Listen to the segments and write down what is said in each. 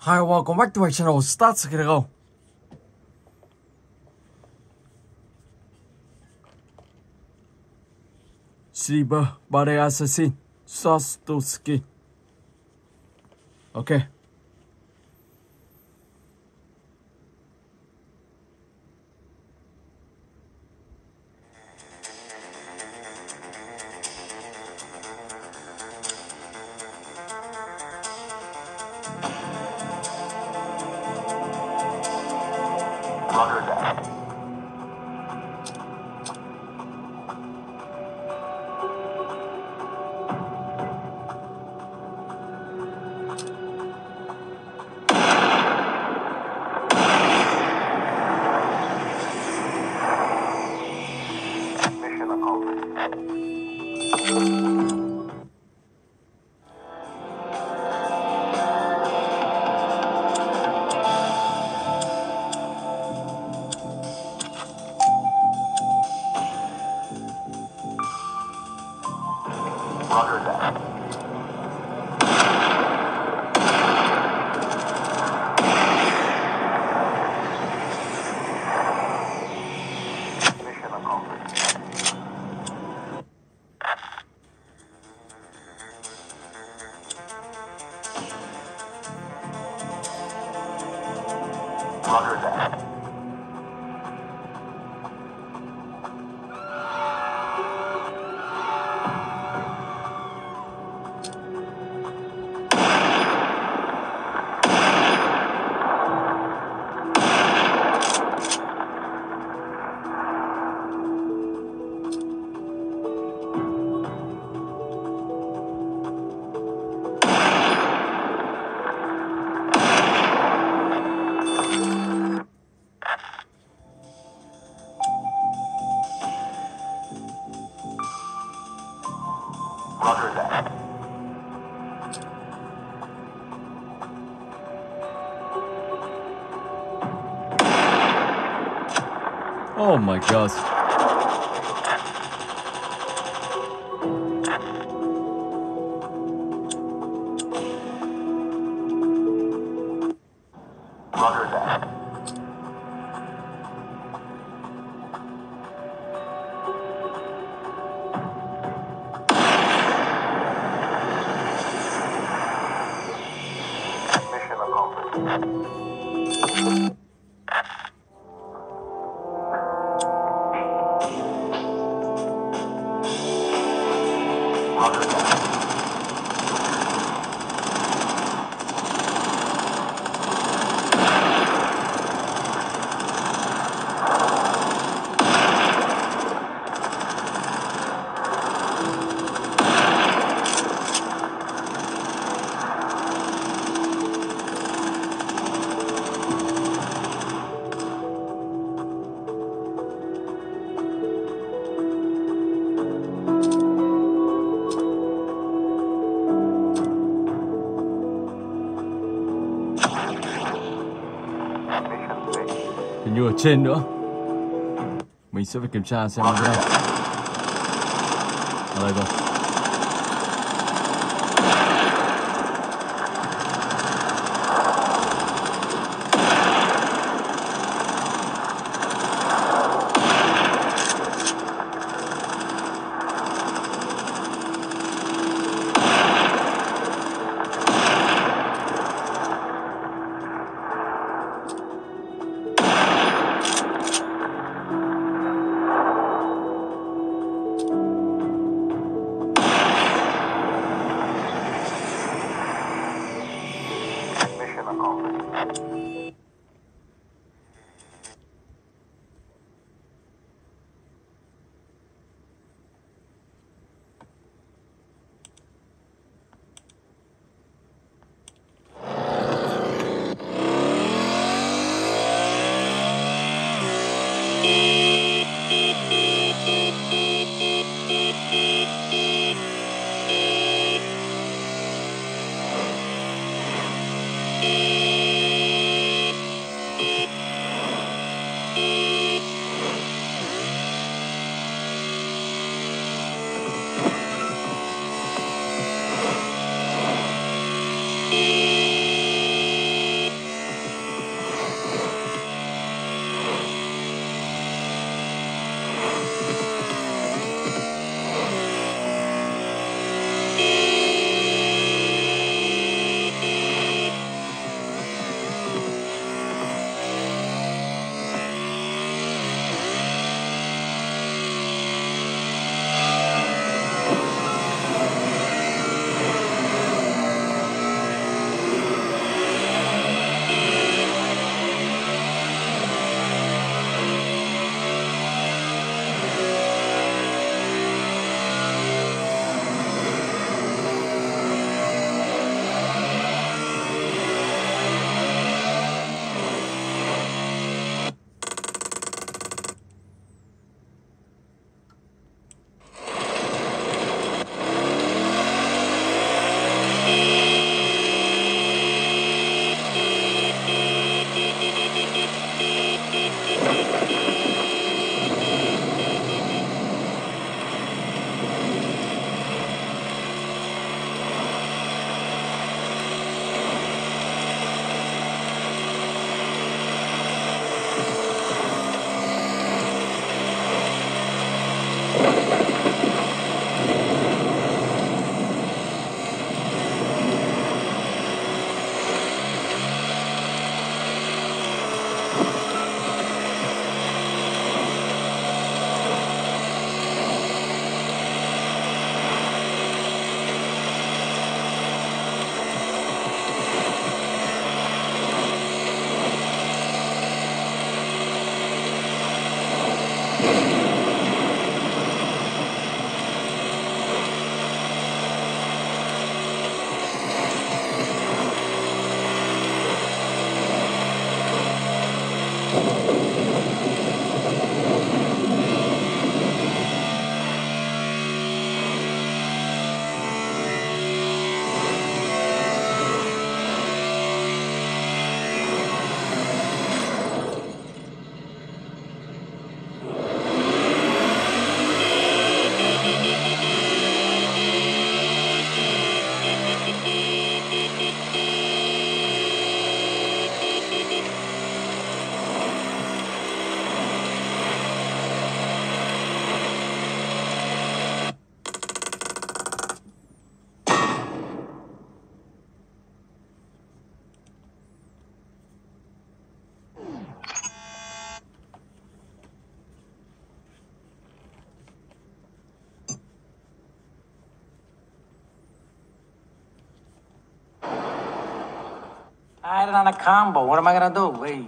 Hi, welcome back to my channel. Sostowski. Cyber Body Assassin Sostowski. Okay. Oh my gosh. Hình như ở trên nữa. Mình sẽ phải kiểm tra xem thế nào. Ở đây rồi. Added on a combo. What am I gonna do? Wait.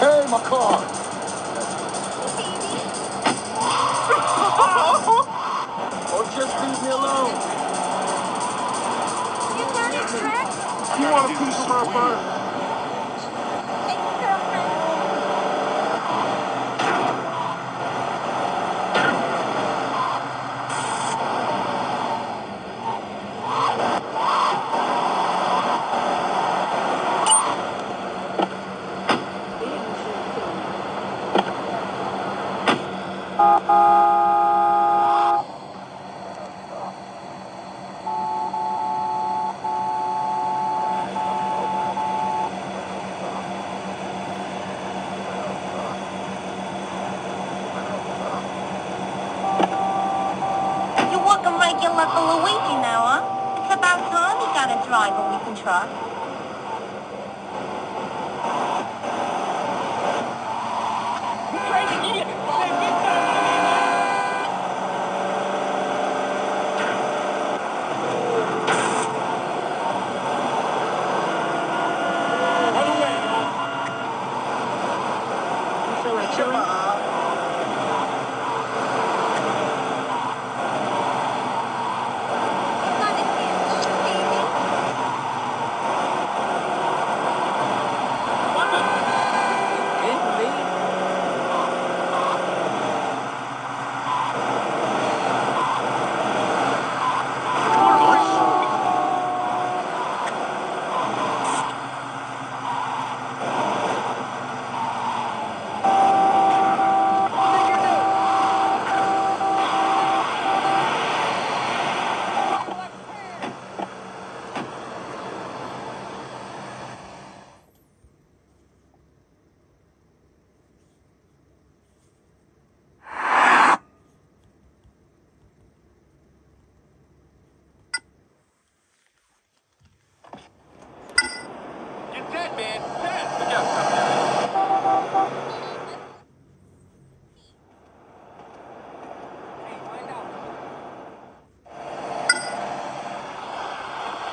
Hey, my car. You want a piece of my mind?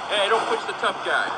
Hey, don't push the tough guy.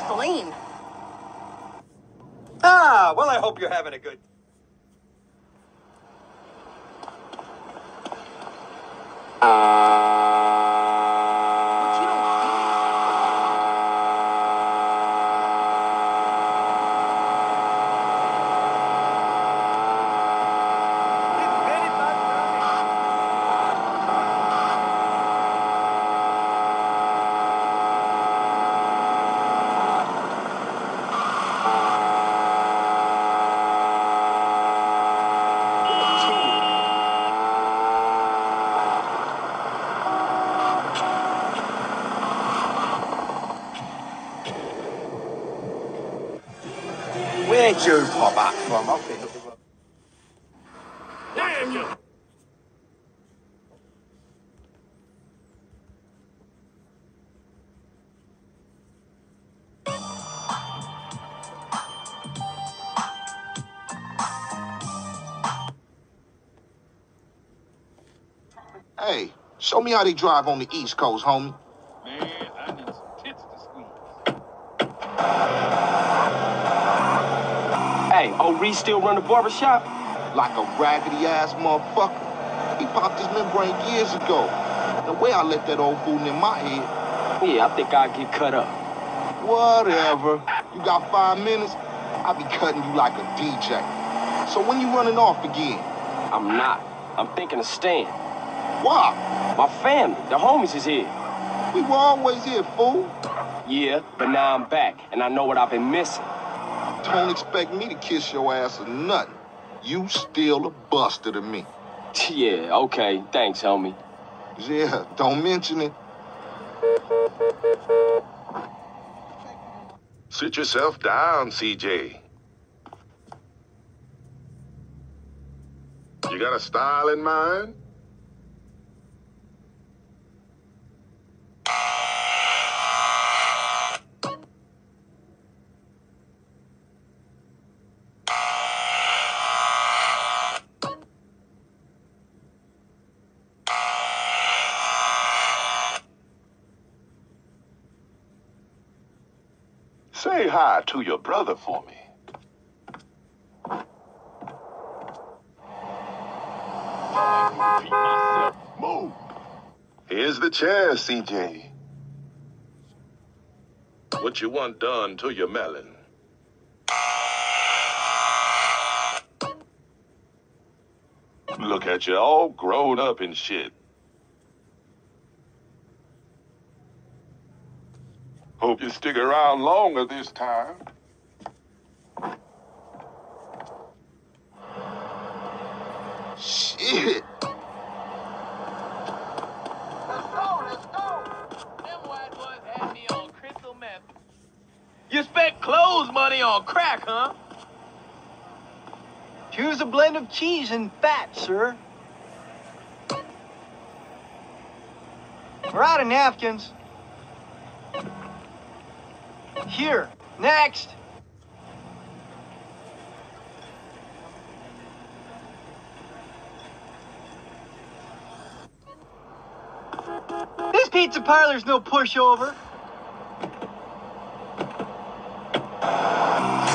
gasoline. Ah, well, I hope you're having a good... Where'd you pop up from? I'll be looking for... Damn you! Hey, show me how they drive on the East Coast, homie. Man, I need some tits to squeeze. Hey, O'Ree still run the barbershop? Like a raggedy-ass motherfucker. He popped his membrane years ago. The way I let that old fool in my head. Yeah, I think I'd get cut up. Whatever. You got 5 minutes? I'll be cutting you like a DJ. So when you running off again? I'm not. I'm thinking of staying. Why? My family, the homies is here. We were always here, fool. Yeah, but now I'm back, and I know what I've been missing. Don't expect me to kiss your ass or nothing. You still a buster to me. Yeah, okay. Thanks, homie. Yeah, don't mention it. Sit yourself down, CJ. You got a style in mind? Say hi to your brother for me. Move. Here's the chair, CJ. What you want done to your melon? Look at you all grown up and shit. Hope you stick around longer this time. Shit! Let's go! Them white boys had me on crystal meth. You spent clothes money on crack, huh? Choose a blend of cheese and fat, sir. We're out of napkins. Here. Next. This pizza parlor's no pushover.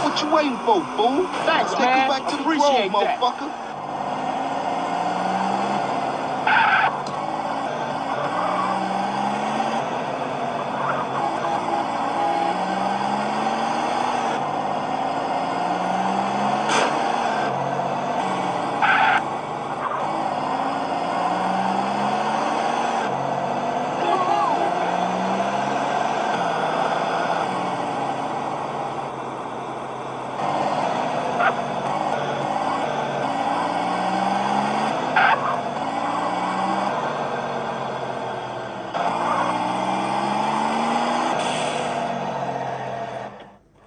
What you waiting for, fool? Thanks, man. Take you back to the road, motherfucker.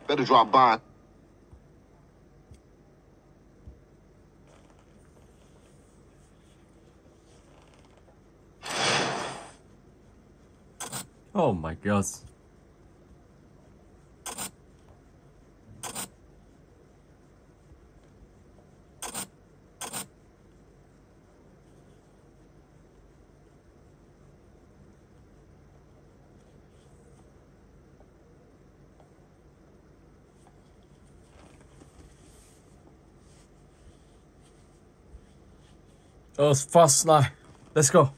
Better drop by. Oh my gosh. That was fast, Sly. Let's go.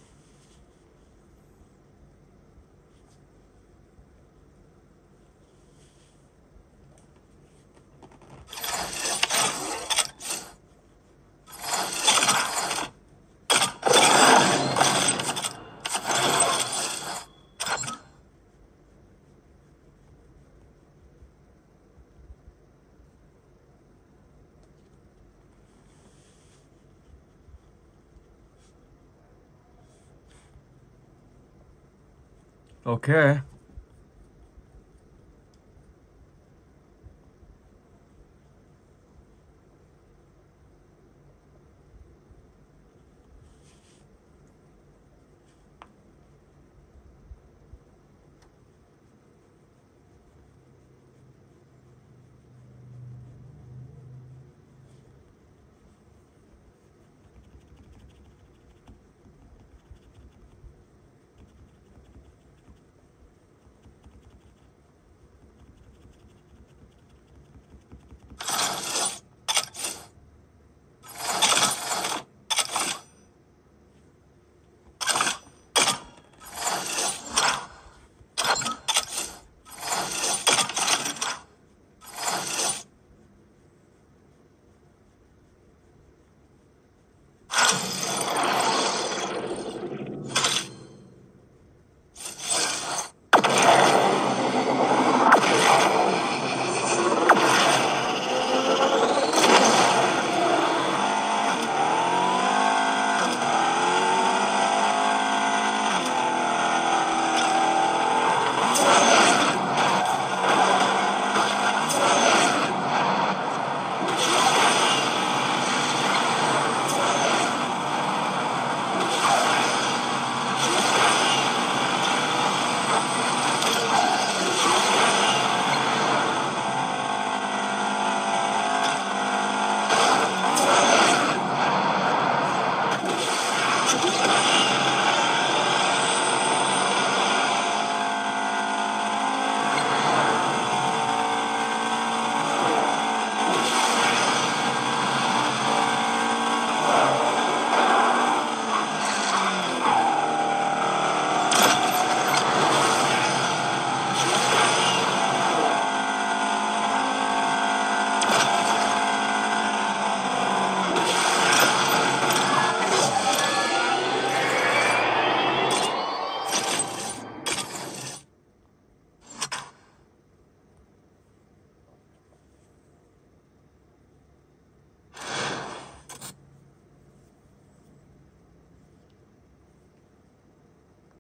Okay.